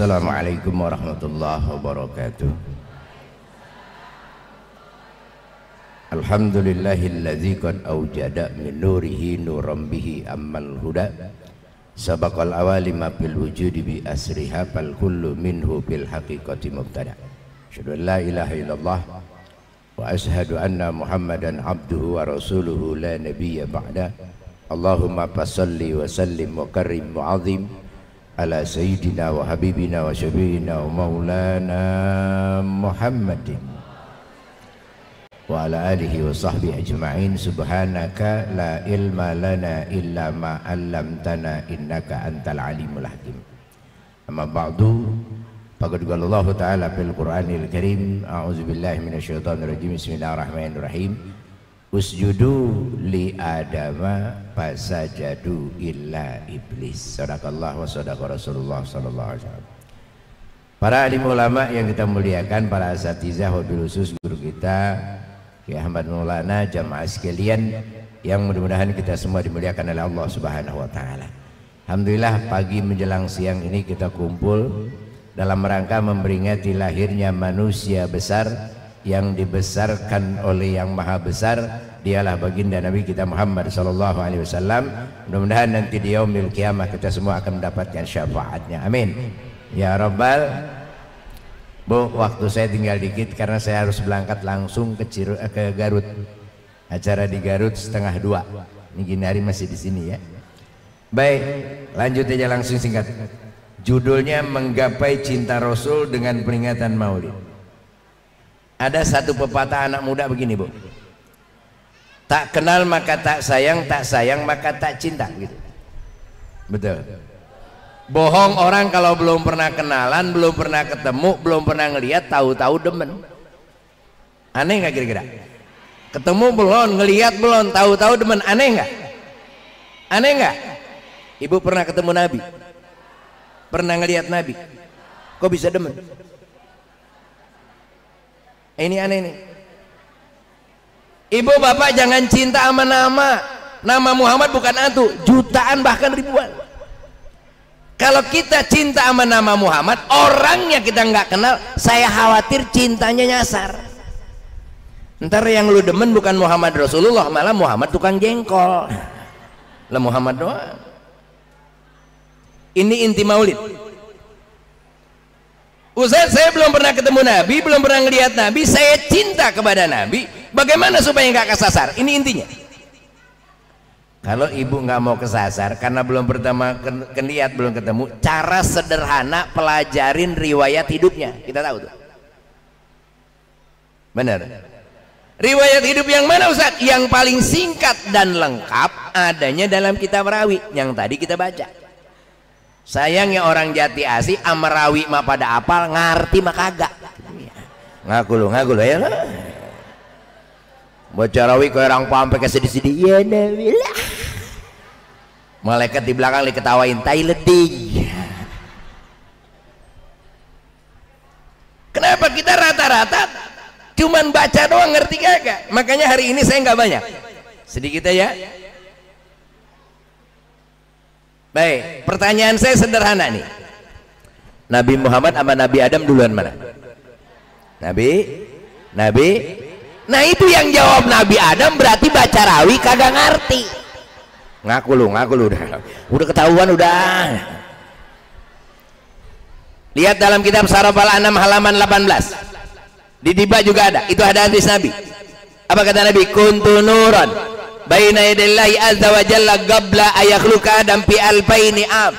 Assalamualaikum warahmatullahi wabarakatuh. Alhamdulillahilladzi qad awjada min nurihi nuram bihi ammal huda sabaqal awalima bil wujudi bi asriha fal kullu minhu bil haqiqati mubtada. Asyhadu an la ilaha illallah wa asyhadu anna Muhammadan abduhu wa rasuluhu la nabiyya ba'da. Allahumma fashalli wa sallim wa karim wa azim ala sayyidina wa habibina wa syafi'ina wa maulana Muhammadin wa ala alihi wa sahbihi ajma'in. Subhanaka la ilma lana illa ma 'allamtana innaka antal alimul hakim. Amma ba'du. Faqad qala Allah ta'ala fil Qur'anil Karim, a'udzubillahi minasyaitonir rajim, bismillahirrahmanirrahim. Usjudu li adama fasajadu illa iblis. Shadaqallah wa shadaqa Rasulullah sallallahu alaihi wasallam. Para alim ulama yang kita muliakan, para asatizah wabil khusus guru kita Kiai Ahmad Mulana, jamaah sekalian yang mudah-mudahan kita semua dimuliakan oleh Allah Subhanahu wa taala. Alhamdulillah pagi menjelang siang ini kita kumpul dalam rangka memperingati lahirnya manusia besar yang dibesarkan oleh yang maha besar, dialah baginda Nabi kita Muhammad sallallahu alaihi wasallam. Mudah-mudahan nanti di yaumil qiyamah kita semua akan mendapatkan syafaatnya. Amin ya rabbal. Bu, waktu saya tinggal dikit karena saya harus berangkat langsung ke Garut. Acara di Garut 1:30. Ini gini hari masih di sini ya. Baik, lanjut aja langsung singkat. Judulnya Menggapai Cinta Rasul dengan Peringatan Maulid. Ada satu pepatah anak muda begini, Bu. Tak kenal maka tak sayang maka tak cinta, gitu. Betul. Bohong orang kalau belum pernah kenalan, belum pernah ketemu, belum pernah ngelihat, tahu-tahu demen. Aneh nggak kira-kira? Ketemu belum, ngelihat belum, tahu-tahu demen. Aneh nggak? Aneh nggak? Ibu pernah ketemu Nabi? Pernah ngelihat Nabi? Kok bisa demen? Ini aneh nih. Ibu bapak jangan cinta sama nama. Nama Muhammad bukan antu, jutaan bahkan ribuan. Kalau kita cinta sama nama Muhammad, orangnya kita nggak kenal, saya khawatir cintanya nyasar. Ntar yang lu demen bukan Muhammad Rasulullah, malah Muhammad tukang jengkol. Lah Muhammad doang. Ini inti maulid. Ustaz, saya belum pernah ketemu Nabi, belum pernah ngelihat Nabi, saya cinta kepada Nabi. Bagaimana supaya nggak kesasar? Ini intinya. Kalau ibu nggak mau kesasar karena belum pertama ngelihat, belum ketemu, cara sederhana pelajarin riwayat hidupnya. Kita tahu tuh. Benar. Riwayat hidup yang mana, Ustaz? Yang paling singkat dan lengkap adanya dalam kitab Rawi yang tadi kita baca. Sayangnya orang Jatiasih amarawi mah pada apal, ngarti mah kagak. Ngaku lu ya lah. Bocarawi ke orang paham pakai sedih-sedih. Ya Nabi lah. Malaikat di belakang diketawain tai leding. Kenapa kita rata-rata cuman baca doang ngerti kagak? Makanya hari ini saya nggak banyak. Sedikit aja. Baik, pertanyaan saya sederhana nih. Nabi Muhammad sama Nabi Adam duluan mana? Nabi. Nah itu yang jawab Nabi Adam, berarti baca rawi kagak ngerti. Ngaku lu udah ketahuan udah. Lihat dalam kitab Surah Al-An'am halaman 18. Di Diba juga ada, itu ada hadis Nabi. Apa kata Nabi? Kuntu nuran baina yadillahi azza wa jalla qabla ayakhluqa adam fi alfaini am.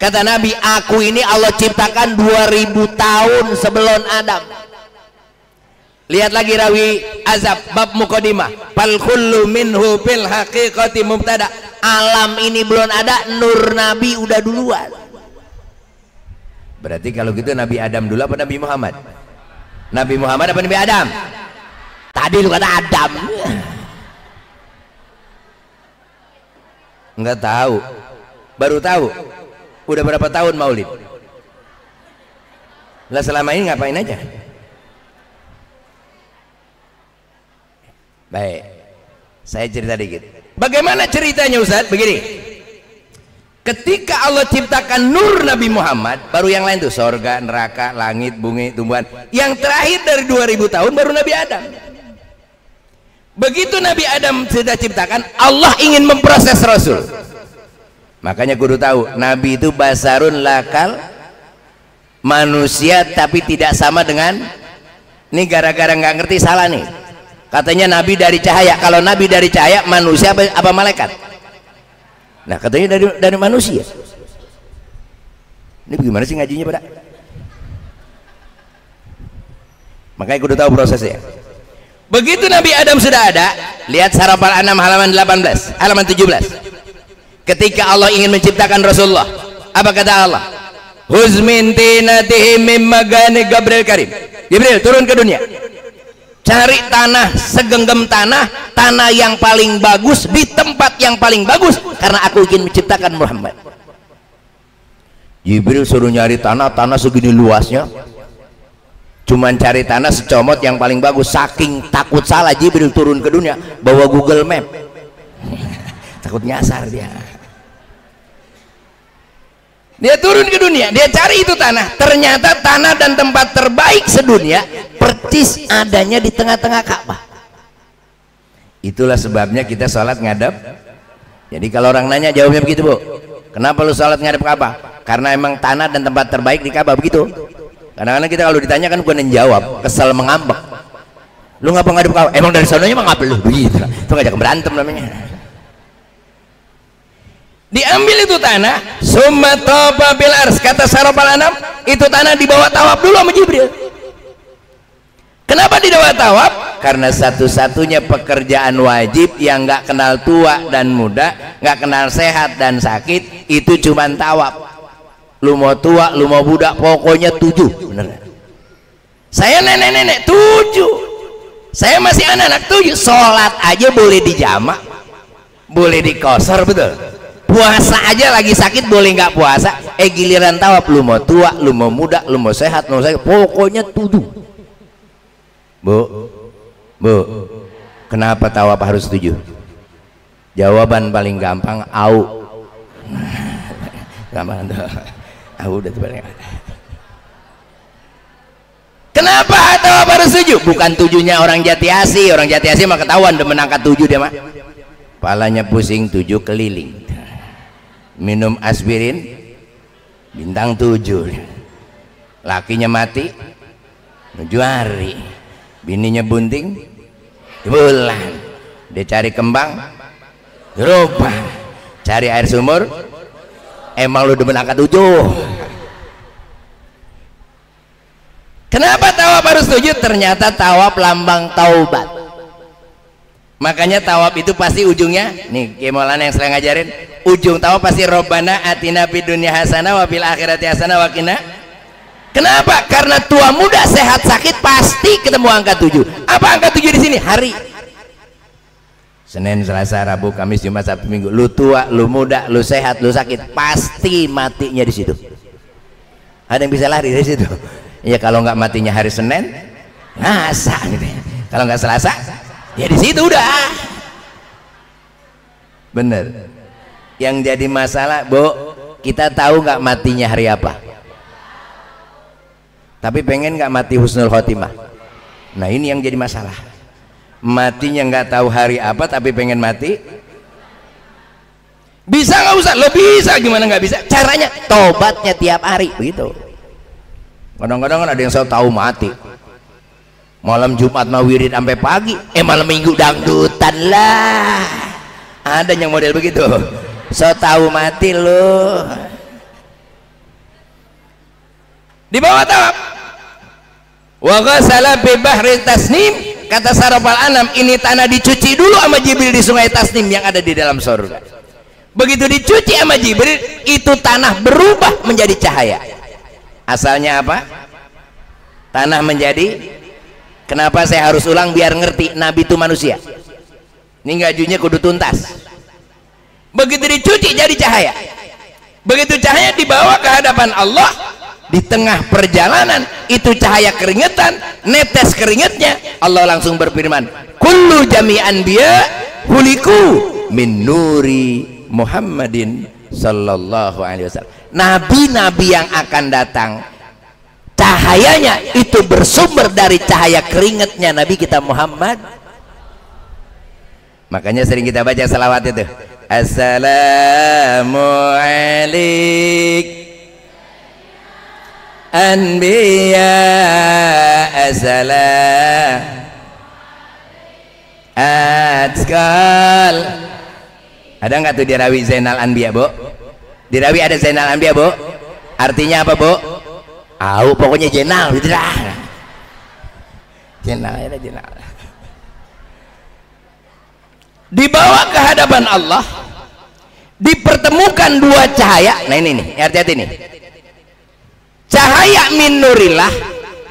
Kata Nabi, aku ini Allah ciptakan 2000 tahun sebelum Adam. Lihat lagi rawi azab bab muqaddimah. Fal kullu minhu fil haqiqati mubtada. Alam ini belum ada, nur Nabi udah duluan. Berarti kalau gitu Nabi Adam dulu apa Nabi Muhammad? Nabi Muhammad apa Nabi Adam? Tadi lu kata Adam. Enggak tahu, baru tahu. Udah berapa tahun maulid? Lah selama ini ngapain aja? Baik, saya cerita dikit. Bagaimana ceritanya Ustaz? Begini, Ketika Allah ciptakan nur Nabi Muhammad, baru yang lain tuh sorga, neraka, langit, bumi, tumbuhan. Yang terakhir dari 2000 tahun baru Nabi Adam. Begitu Nabi Adam sudah ciptakan, Allah ingin memproses Rasul. Makanya kudu tahu, Nabi itu basarun lakal, manusia tapi tidak sama dengan. Ini gara-gara nggak ngerti salah nih. Katanya Nabi dari cahaya. Kalau Nabi dari cahaya, manusia apa malaikat? Nah katanya dari manusia. Ini bagaimana sih ngajinya pada? Makanya aku udah tahu prosesnya. Begitu Nabi Adam sudah ada, lihat Surah Al-An'am halaman 18, halaman 17. Ketika Allah ingin menciptakan Rasulullah, apa kata Allah? Huzmin tinatihi mimma gani Gabriel Karim. Jibril turun ke dunia. Cari tanah, segenggam tanah, tanah yang paling bagus di tempat yang paling bagus, karena aku ingin menciptakan Muhammad. Jibril suruh nyari tanah, tanah segini luasnya, cuman cari tanah secomot yang paling bagus. Saking takut salah Jibril turun ke dunia bawa Google Map. Takut nyasar dia. Dia turun ke dunia, dia cari itu tanah. Ternyata tanah dan tempat terbaik sedunia persis adanya di tengah-tengah Ka'bah. Itulah sebabnya kita sholat ngadep. Jadi kalau orang nanya jawabnya begitu, Bu. Kenapa lu sholat ngadep Ka'bah? Karena emang tanah dan tempat terbaik di Ka'bah, begitu. Kadang-kadang kita kalau ditanya kan bukan yang jawab, kesel mengambek. Lu ngapa ngadep Ka'bah? Emang dari sononya emang ngapa lu begitu? Itu ngajak berantem namanya. Diambil itu tanah, summa tawaf bil ars, kata Surah Al-An'am, itu tanah dibawa tawaf dulu sama Jibril. Kenapa dibawa tawaf? Karena satu-satunya pekerjaan wajib yang nggak kenal tua dan muda, nggak kenal sehat dan sakit, itu cuman tawaf. Lu mau tua, lu mau budak, pokoknya 7, bener. Saya nenek-nenek 7, saya masih anak-anak 7, sholat aja boleh dijamak, boleh dikosor, betul. Puasa aja lagi sakit boleh nggak puasa, giliran tawaf lu mau tua, lu mau muda, lu mau sehat, lu mau sakit, pokoknya 7. Bu, kenapa tawaf harus 7? Jawaban paling gampang, au. Gampang tuh, au udah terbalik. Kenapa tawaf harus 7? Bukan 7-nya orang Jatiasih mah ketahuan udah menangkat 7 dia mah. Palanya pusing 7 keliling. Minum aspirin bintang 7, lakinya mati 7 hari, bininya bunting bulan, dia cari kembang gerobak, cari air sumur, emang lu demen angka 7. Kenapa tawaf harus 7? Ternyata tawaf lambang taubat. Makanya tawaf itu pasti ujungnya nih, Kiai Mulana yang sering ngajarin, ujung tawaf pasti Robbana atina fid dunya hasanah wa fil akhirati hasanah wa qina. Kenapa? Karena tua muda sehat sakit pasti ketemu angka 7. Apa angka 7 di sini? Hari. Senin, Selasa, Rabu, Kamis, Jumat, Sabtu, Minggu. Lu tua, lu muda, lu sehat, lu sakit, pasti matinya di situ. Ada yang bisa lari dari situ? Ya kalau nggak matinya hari Senin, Selasa gitu. Kalau nggak Selasa, ya di situ udah bener. Yang jadi masalah, Bu, kita tahu nggak matinya hari apa, tapi pengen nggak mati husnul khotimah. Nah ini yang jadi masalah, matinya nggak tahu hari apa tapi pengen mati. Bisa nggak usah? Lo bisa, gimana nggak bisa? Caranya tobatnya tiap hari, begitu. Kadang-kadang kan ada yang saya tahu mati malam Jumat mau wirid sampai pagi, malam Minggu dangdutan lah. Ada yang model begitu, so tahu mati lu. Di bawah tawaf wa ghasala bi bahri Tasnim, kata Surah Al-An'am, ini tanah dicuci dulu sama Jibril di sungai Tasnim yang ada di dalam surga. Begitu dicuci sama Jibril, itu tanah berubah menjadi cahaya. Asalnya apa? Tanah menjadi. Kenapa saya harus ulang biar ngerti? Nabi itu manusia, ini ngajunya kudu tuntas. Begitu dicuci jadi cahaya, begitu cahaya dibawa ke hadapan Allah, di tengah perjalanan itu cahaya keringetan, netes keringetnya. Allah langsung berfirman, kullu jami'an biya huliku min nuri Muhammadin Sallallahu alaihi wasallam. Nabi-nabi yang akan datang, cahayanya itu bersumber dari cahaya keringatnya Nabi kita Muhammad. Makanya sering kita baca salawat itu. Assalamu alaikum anbiya assalam atskal. Ada nggak tuh di rawi Zainal Anbiya, Bu? Di rawi ada Zainal Anbiya, Bu? Artinya apa, Bu? Au, pokoknya Zainal gitu lah. Zainal ya, Zainal. Dibawa ke hadapan Allah, dipertemukan dua cahaya. Nah ini nih, hati-hati nih. Cahaya min nurillah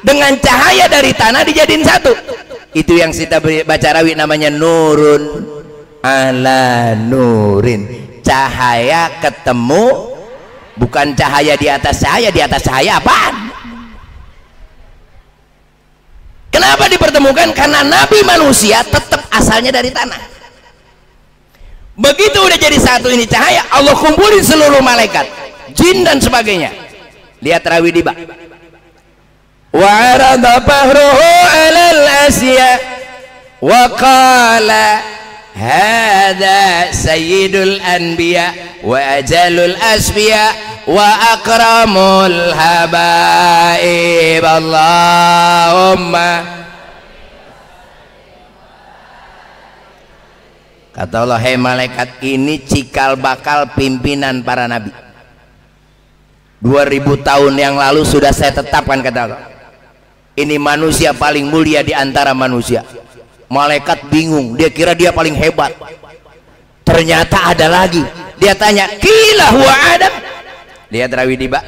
dengan cahaya dari tanah dijadiin satu. Itu yang kita baca rawi namanya nurun ala nurin. Cahaya ketemu, bukan cahaya di atas cahaya. Di atas cahaya apaan? Kenapa dipertemukan? Karena nabi manusia tetap asalnya dari tanah. Begitu udah jadi satu ini cahaya, Allah kumpulin seluruh malaikat, jin dan sebagainya. Lihat rawi di bak. Wa arada fahruhu 'alal asya wa qala hadza sayyidul anbiya wa ajalul asbiya wa akramul habaib. Allahumma. Kata Allah, "Hei malaikat, ini cikal bakal pimpinan para nabi. 2000 tahun yang lalu sudah saya tetapkan," kata Allah. Ini manusia paling mulia di antara manusia. Malaikat bingung, dia kira dia paling hebat. Ternyata ada lagi. Dia tanya, "Qila huwa Adam?" Lihat rawi di bak.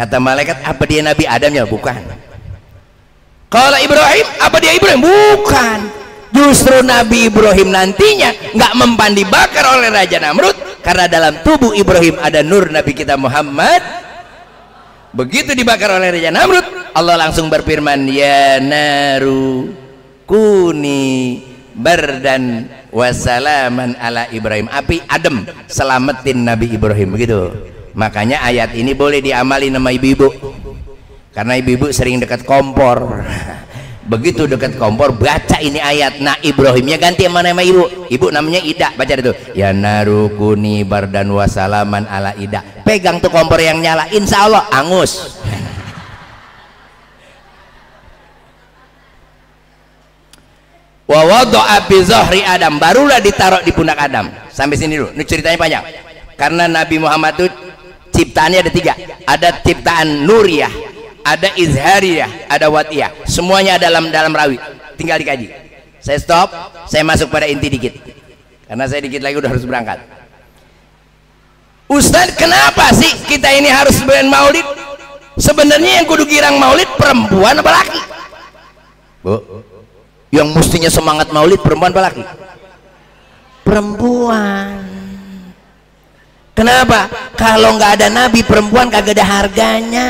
Kata malaikat, "Apa dia Nabi Adam ya?" Bukan. "Qala Ibrahim?" Apa dia Ibrahim? Bukan. Justru Nabi Ibrahim nantinya nggak mempan dibakar oleh Raja Namrud, karena dalam tubuh Ibrahim ada nur Nabi kita Muhammad. Begitu dibakar oleh Raja Namrud, Allah langsung berfirman, "Ya naru kuni bardan wasalaman ala Ibrahim." Api adem, selamatin Nabi Ibrahim. Begitu. Makanya ayat ini boleh diamali nama ibu-ibu, karena ibu-ibu sering dekat kompor. Begitu dekat kompor, baca ini ayat. Nah, Ibrahimnya ganti sama nama ibu. Ibu namanya Ida, baca itu. Ya narukuni bardan wasalaman ala Ida. Pegang tuh kompor yang nyala, insya Allah angus. Wa wada'a fi zahri Adam, barulah ditaruh di pundak Adam. Sampai sini dulu. Ini ceritanya panjang. Karena Nabi Muhammad itu ciptaannya ada tiga. Ada ciptaan nuriyah, ada izhariyah, ada watiyah. Semuanya dalam rawi, tinggal dikaji. Saya stop, saya masuk pada inti dikit, karena saya dikit lagi udah harus berangkat. Ustaz, kenapa sih kita ini harus beren maulid? Sebenarnya yang kudu girang maulid perempuan apa laki, Bu? Yang mestinya semangat maulid perempuan apa laki? Perempuan. Kenapa? Kalau nggak ada nabi, perempuan kagak ada harganya.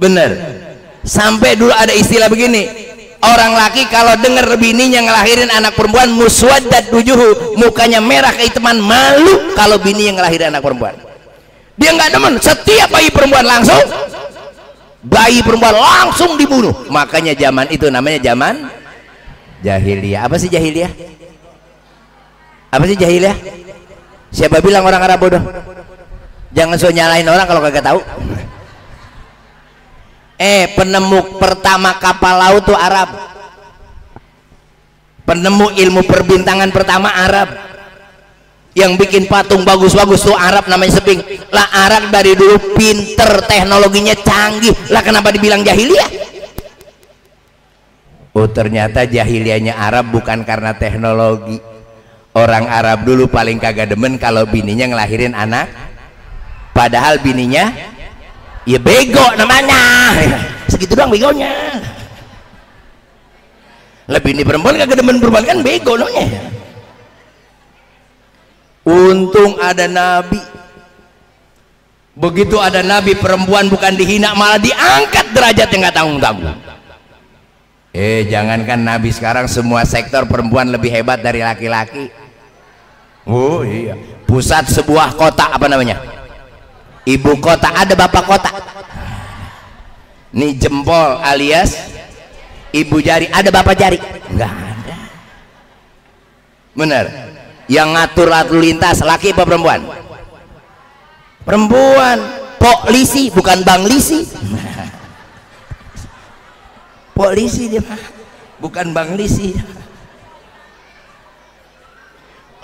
Bener. Sampai dulu ada istilah begini, orang laki kalau dengar bininya ngelahirin anak perempuan, muswaddat wujuhu, mukanya merah kehitaman, malu kalau bini yang ngelahirin anak perempuan. Dia nggak demen, setiap bayi perempuan langsung, bayi perempuan langsung dibunuh. Makanya zaman itu namanya zaman jahiliyah. Apa sih jahiliyah? Apa sih jahiliyah? Siapa bilang orang Arab bodoh? Jangan so nyalain orang kalau kagak tahu. Penemu pertama kapal laut tuh Arab. Penemu ilmu perbintangan pertama Arab. Yang bikin patung bagus-bagus tuh Arab, namanya Seping. Lah Arab dari dulu pinter, teknologinya canggih. Lah kenapa dibilang jahiliyah? Oh ternyata jahiliyahnya Arab bukan karena teknologi. Orang Arab dulu paling kagak demen kalau bininya ngelahirin anak, padahal bininya ya bego namanya, segitu doang begonya. Lebih ini perempuan kagak demen perempuan, kan bego namanya. Untung ada nabi. Begitu ada nabi, perempuan bukan dihina malah diangkat derajat yang nggak tanggung-tanggung. Jangankan nabi, sekarang semua sektor perempuan lebih hebat dari laki-laki. Oh iya, pusat sebuah kota, apa namanya, ibu kota, ada bapak kota. Ini jempol alias ibu jari, ada bapak jari? Enggak ada. Bener. Yang ngatur lalu lintas laki apa perempuan? Perempuan. Polisi bukan bang lisi. Polisi dia bukan bang lisi.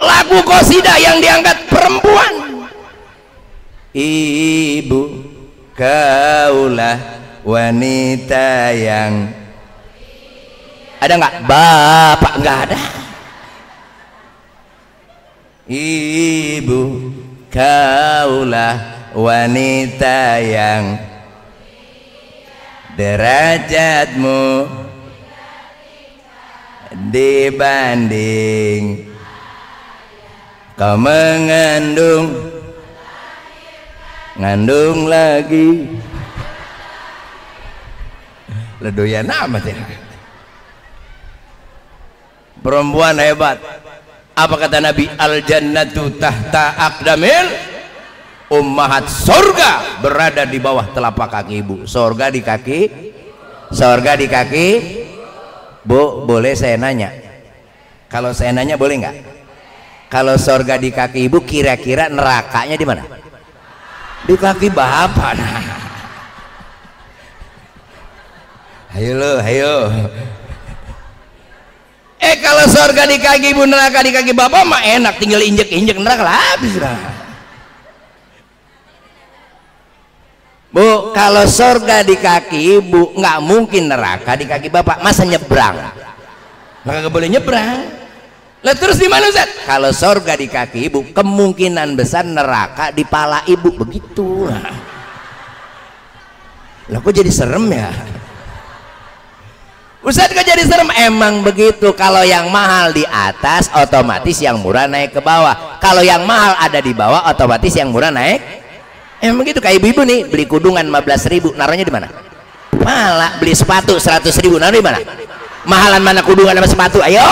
Lagu qasidah yang diangkat perempuan. Ibu kaulah wanita yang, ada nggak bapak? Nggak ada. Ibu kaulah wanita yang derajatmu dibanding kau mengandung, ngandung lagi. Ledoyan amat ya. Perempuan hebat. Apa kata Nabi? Al-jannatu tahta aqdamil ummahat. Surga berada di bawah telapak kaki ibu. Surga di kaki, surga di kaki. Bu, boleh saya nanya? Kalau saya nanya boleh nggak? Kalau surga di kaki ibu, kira-kira nerakanya di mana? Di kaki bapak. Nah, ayo lo, ayo. Kalau surga di kaki ibu, neraka di kaki bapak mah enak, tinggal injek-injek neraka lah, habis lah. Bu, kalau surga di kaki ibu, nggak mungkin neraka di kaki bapak, masa nyebrang? Maka boleh nyebrang. Lah terus di mana Ustaz? Kalau surga di kaki ibu, kemungkinan besar neraka di pala ibu, begitu. Lah kok jadi serem ya? Ustaz kok jadi serem? Emang begitu. Kalau yang mahal di atas, otomatis yang murah naik ke bawah. Kalau yang mahal ada di bawah, otomatis yang murah naik. Emang begitu. Kayak ibu-ibu nih, beli kudungan 15.000, naruhnya di mana? Malah. Beli sepatu 100.000, naruh di mana? Mahalan mana kudungan sama sepatu? Ayo.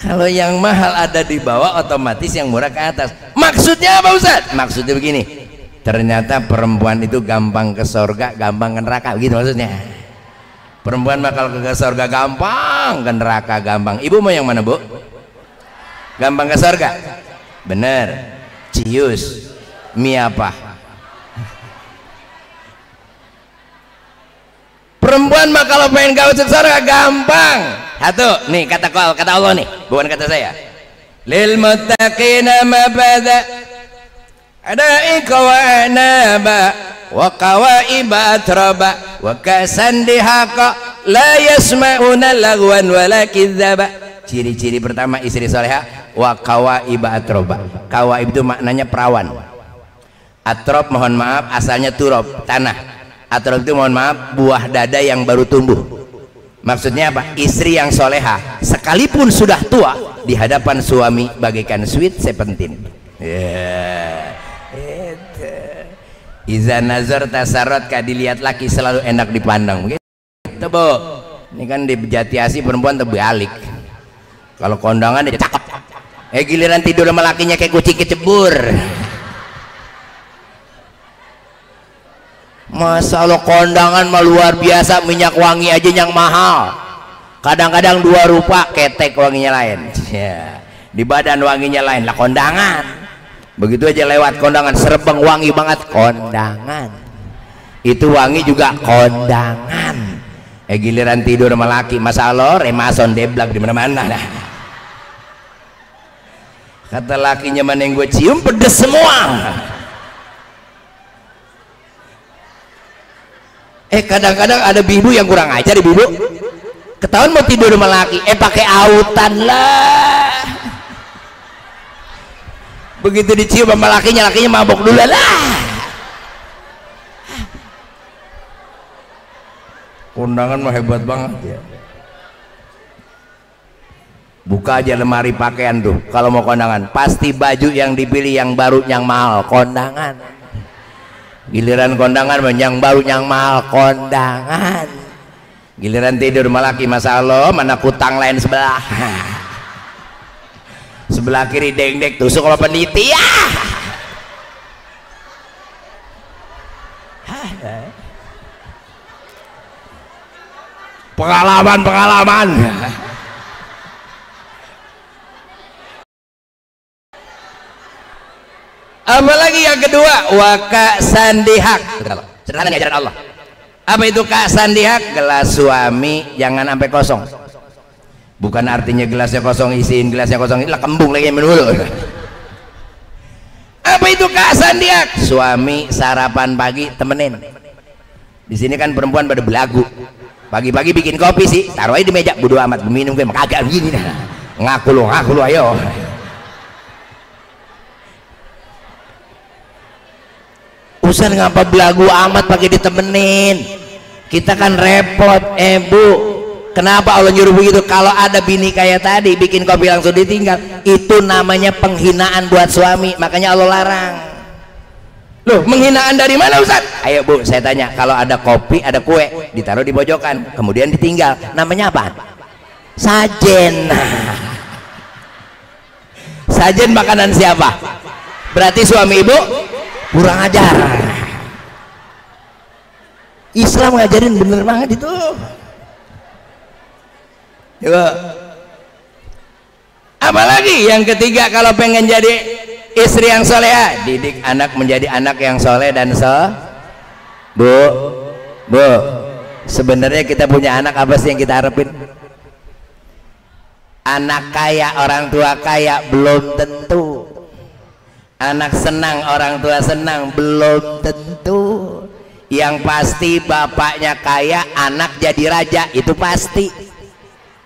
Kalau yang mahal ada di bawah, otomatis yang murah ke atas. Maksudnya apa Ustaz? Maksudnya begini, ternyata perempuan itu gampang ke surga, gampang ke neraka, begitu maksudnya. Perempuan bakal ke surga gampang, ke neraka gampang. Ibu mau yang mana Bu? Gampang ke surga? Bener. Cius miapah. Perempuan mah kalau pengen gawe surga gampang. Satu, nih kata Allah nih, bukan kata saya. Lil muttaqina mabada adaiqa wa anaba wa qawaiba atraba wa kasan dihaqa la yasma'una lagwan wala kizaba. Ciri-ciri pertama istri soleha, wa qawaiba atraba. Qawaib itu maknanya perawan. Atrob mohon maaf asalnya turab, tanah. Atrab itu mohon maaf buah dada yang baru tumbuh. Maksudnya apa? Istri yang soleha sekalipun sudah tua di hadapan suami bagaikan sweet sepentin. Yeah. Iza nazar tasarot, dilihat laki selalu enak dipandang. Tebo, ini kan di Jatiasih perempuan terbalik. Kalau kondangan dia cakep. Giliran tidur sama lakinya kayak kucing kecebur. Masa lo kondangan mah luar biasa, minyak wangi aja yang mahal, kadang-kadang 2 rupiah, ketek wanginya lain ya. Di badan wanginya lain lah. Kondangan begitu aja lewat kondangan serbeng wangi banget. Kondangan itu wangi juga kondangan. Giliran tidur sama laki masa lo remason deblak di mana-mana. Nah, kata lakinya, mana yang gue cium pedes semua. Kadang-kadang ada ibu yang kurang ajar, ibu ketahuan mau tidur sama laki, pakai autan lah. Begitu dicium sama lakinya, lakinya mabok dulu lah. Kondangan mah hebat banget ya. Buka aja lemari pakaian tuh, kalau mau kondangan, pasti baju yang dipilih yang baru, yang mahal, kondangan. Giliran kondangan yang baru yang mahal kondangan. Giliran tidur malaki masa Allah, mana kutang lain sebelah. Sebelah kiri dengdek tusuk kalau peniti ya. Pengalaman-pengalaman. Apalagi yang kedua, waka sandihak. Sederhana ajaran Allah. Apa itu kak sandihak? Gelas suami jangan sampai kosong. Bukan artinya gelasnya kosong isiin gelasnya kosong, ini lah kembung lagi menurut. Apa itu kak sandihak? Suami sarapan pagi temenin. Di sini kan perempuan pada belagu. Pagi-pagi bikin kopi sih, taruh aja di meja, bodo amat, minum gue kagak begini dah. Ngaku lu ayo. Urusan ngapa belagu amat pakai ditemenin, kita kan repot. Bu, kenapa Allah nyuruh begitu? Kalau ada bini kayak tadi bikin kopi langsung ditinggal, itu namanya penghinaan buat suami, makanya Allah larang. Loh, penghinaan dari mana Ustaz? Ayo Bu, saya tanya, kalau ada kopi ada kue ditaruh di pojokan kemudian ditinggal, namanya apa? Sajen. Sajen makanan siapa? Berarti suami ibu kurang ajar. Islam ngajarin bener banget itu. Coba. Apalagi yang ketiga, kalau pengen jadi istri yang soleha, didik anak menjadi anak yang soleh dan Bu, Bu, sebenarnya kita punya anak apa sih yang kita harapin? Anak kaya, orang tua kaya belum tentu. Anak senang, orang tua senang belum tentu. Yang pasti bapaknya kaya, anak jadi raja, itu pasti.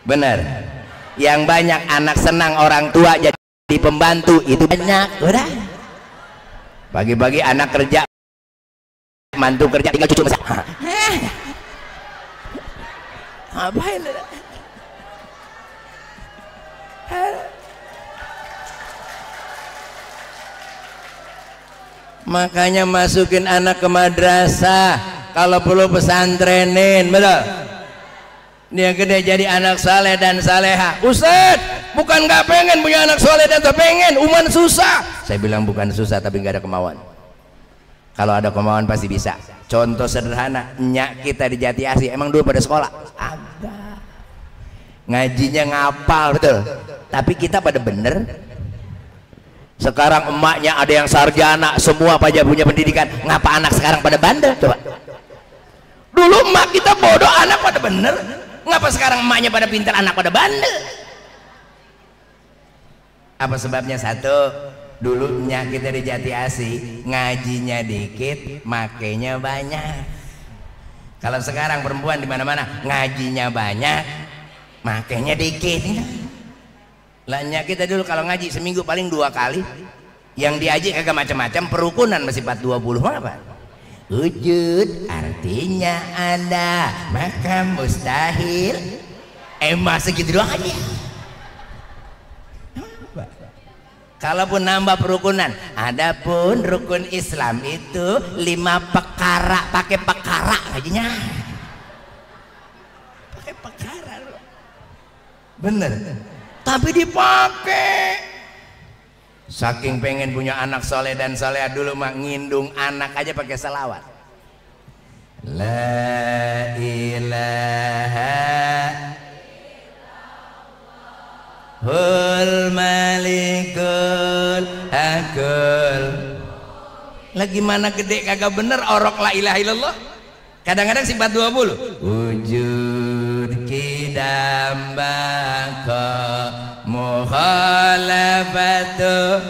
Bener. Yang banyak anak senang, orang tua jadi pembantu, itu banyak. Udah. Pagi-pagi anak kerja, mantu kerja, tinggal cucu masak. Ngapain? Makanya masukin anak ke madrasah, kalau perlu pesantrenin, betul? Dia gede jadi anak saleh dan salehah. Ustaz, bukan nggak pengen punya anak saleh dan tak pengen, uman susah. Saya bilang bukan susah, tapi nggak ada kemauan. Kalau ada kemauan pasti bisa. Contoh sederhana, nyak kita di Jatiasih, emang dulu pada sekolah, agak ngajinya ngapal, betul? Tapi kita pada bener. Sekarang emaknya ada yang sarjana, semua pajak punya pendidikan, ngapa anak sekarang pada bandel? Coba. Dulu emak kita bodoh, anak pada bener. Ngapa sekarang emaknya pada pintar, anak pada bandel? Apa sebabnya? Satu, dulunya kita di Jatiasih ngajinya dikit, makainya banyak. Kalau sekarang perempuan di mana-mana ngajinya banyak, makainya dikit. Lanya kita dulu kalau ngaji seminggu paling 2 kali, yang diaji kagak macam-macam, perukunan bersifat 20. Apa? Wujud artinya ada, maka mustahil. Emang segitu doang aja. Kalaupun nambah perukunan, adapun rukun Islam itu 5 perkara, pakai perkara ngajinya. Pakai perkara loh. Bener. Tapi dipakai. Saking pengen punya anak soleh dan soleha, dulu mah ngindung anak aja pakai selawat. La ilaha hul malikul hakul. Lagi mana gede kagak bener orok la ilaha illallah. Kadang-kadang sifat 20. Wujud kidam bangko mukhalafatu.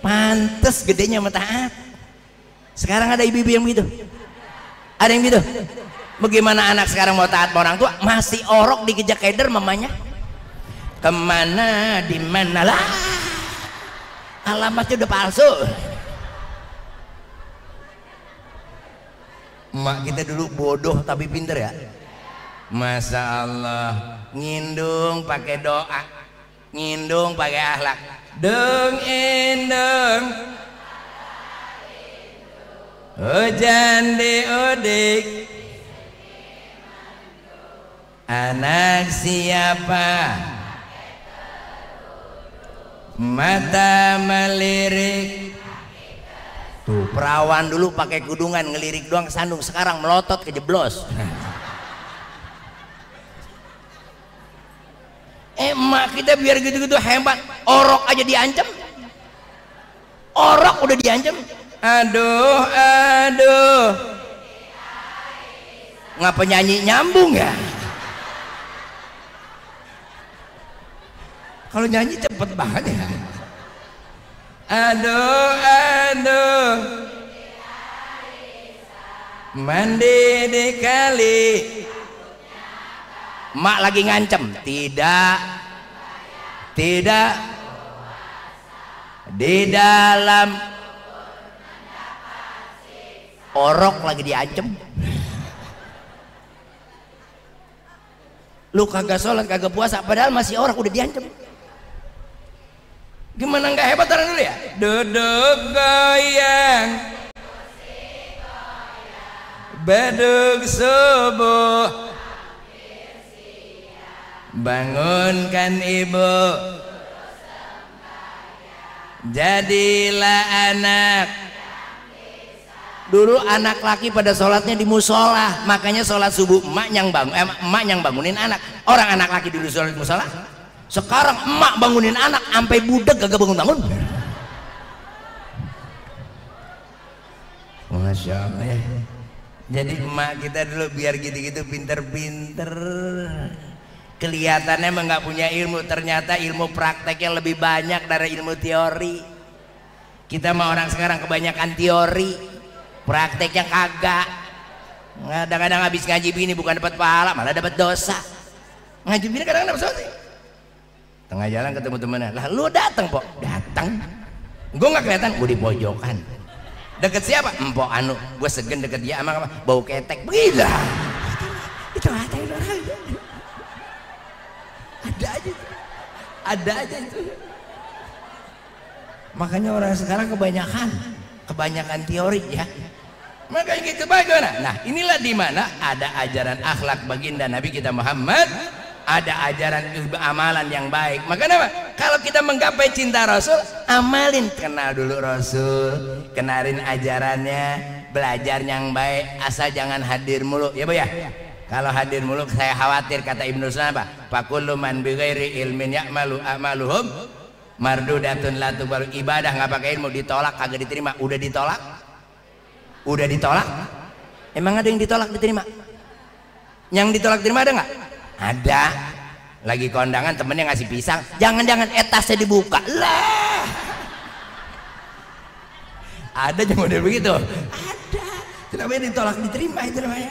Pantes gedenya mentaat. Sekarang ada ibu-ibu yang begitu. Ada yang begitu. Bagaimana anak sekarang mau taat sama orang tua? Masih orok dikejak keder mamanya. Kemana dimana lah. Alamatnya udah palsu. Mak kita dulu bodoh tapi pinter ya. Masya Allah, ngindung pakai doa, ngindung pakai akhlak. Dung indung, hujan diudik. Anak siapa? Mata melirik. Tuh perawan dulu pakai kudungan ngelirik doang sandung, sekarang melotot kejeblos. Emak kita biar gitu-gitu hebat, orok aja diancam. Orok udah diancam. Aduh, aduh. Ngapa nyanyi nyambung ya? Kalau nyanyi cepet banget ya. Aduh, aduh. Mandi di kali. Mak lagi ngancem. Tidak. Tidak. Di dalam. Orok lagi diancem. Lu kagak sholat, kagak puasa. Padahal masih orok udah diancem. Gimana nggak hebat orang dulu ya? Duduk goyang, beduk subuh, bangunkan ibu, jadilah anak. Dulu anak laki pada sholatnya di musola, makanya sholat subuh emak yang bangunin anak. Orang anak laki dulu sholat di musola. Sekarang emak bangunin anak sampai budak gak bangun-bangun. Masya Allah ya. Jadi emak kita dulu biar gitu-gitu pinter-pinter, kelihatannya emang gak punya ilmu, ternyata ilmu prakteknya lebih banyak dari ilmu teori. Kita mah orang sekarang kebanyakan teori, prakteknya kagak. Kadang-kadang habis ngaji begini bukan dapat pahala malah dapat dosa. Ngaji begini kadang-kadang dapat dosa. Tengah jalan ketemu temennya, lah lu dateng pok? Dateng, gue gak kelihatan, gue di pojokan. Deket siapa? Empok anu, gue segen deket dia sama bau ketek, begitu itu ada orang, ada aja itu. Makanya orang sekarang kebanyakan teori ya. Makanya gitu bagaimana? Nah inilah dimana ada ajaran akhlak baginda Nabi kita Muhammad, ada ajaran amalan yang baik. Makanya apa? Kalau kita menggapai cinta Rasul, amalin, kenal dulu Rasul, kenalin ajarannya, belajar yang baik, asal jangan hadir mulu ya Bu ya. Kalau hadir mulu saya khawatir, kata Ibnu Saba, faqullu man bi ghairi ilmin ya'malu amaluhum mardudatun la tuqbalu. Ibadah nggak pakai ilmu ditolak, kagak diterima. Udah ditolak emang ada yang ditolak diterima? Yang ditolak diterima ada nggak? Ada. Lagi kondangan temennya ngasih pisang, jangan-jangan etasnya dibuka lah. Ada yang model begitu, ada. Kenapa ditolak diterima itu namanya?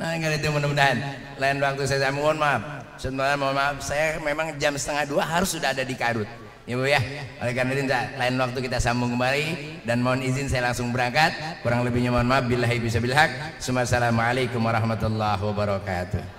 Nah enggak, itu mudah-mudahan lain waktu saya mohon maaf. Sebenarnya mohon maaf, saya memang jam setengah dua harus sudah ada di Garut ya Bu ya. Oleh karena itu lain waktu kita sambung kembali, dan mohon izin saya langsung berangkat, kurang lebihnya mohon maaf, billahi bisa bilhak. Assalamualaikum warahmatullahi wabarakatuh.